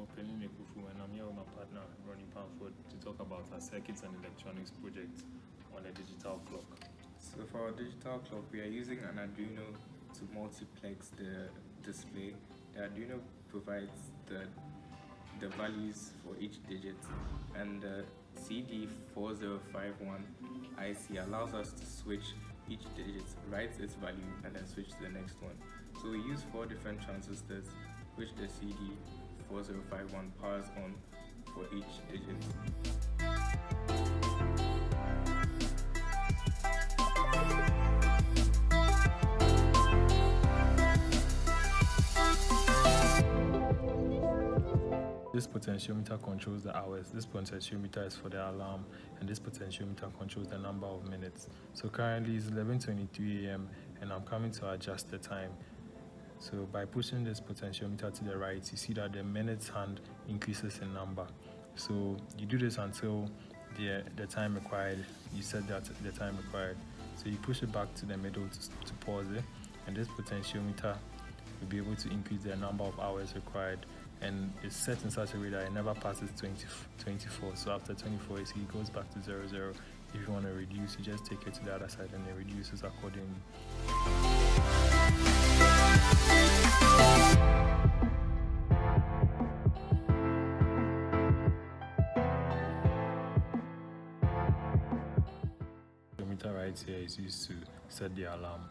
Mopelimi Kufu, and I'm here with my partner, Ronny Paa Kwesi Panford, to talk about our circuits and electronics project on a digital clock. So for our digital clock, we are using an Arduino to multiplex the display. The Arduino provides the values for each digit, and the CD4051 IC allows us to switch each digit, writes its value, and then switch to the next one. So we use four different transistors, which the CD4051 powers on for each digit. This potentiometer controls the hours, this potentiometer is for the alarm, and this potentiometer controls the number of minutes. So currently it's 11:23 a.m. and I'm coming to adjust the time. So by pushing this potentiometer to the right, you see that the minutes hand increases in number. So you do this until the time required, you set that the time required. So you push it back to the middle to pause it, and this potentiometer will be able to increase the number of hours required, and it's set in such a way that it never passes 24. So after 24, it goes back to 00. If you want to reduce, you just take it to the other side and it reduces accordingly. The meter right here is used to set the alarm.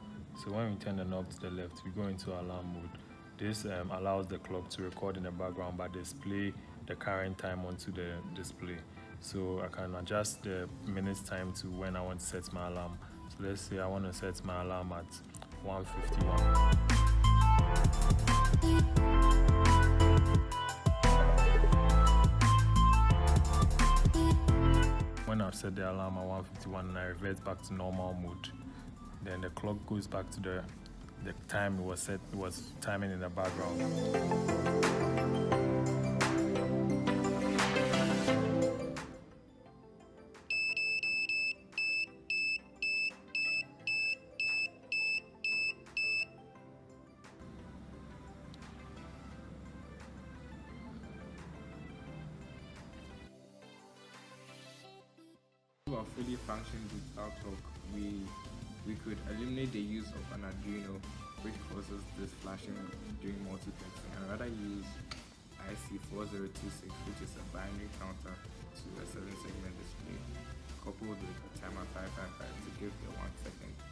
So when we turn the knob to the left, we go into alarm mode. This allows the clock to record in the background but display the current time onto the display. So I can adjust the minutes time to when I want to set my alarm. So let's say I want to set my alarm at 1:51. When I've set the alarm at 1:51 and I revert back to normal mode, then the clock goes back to the time it was set, it was timing in the background. To a fully functioning digital clock, we could eliminate the use of an Arduino, which causes this flashing during multiplexing, and rather use IC4026, which is a binary counter to a 7-segment display, coupled with a timer 555 to give the 1 second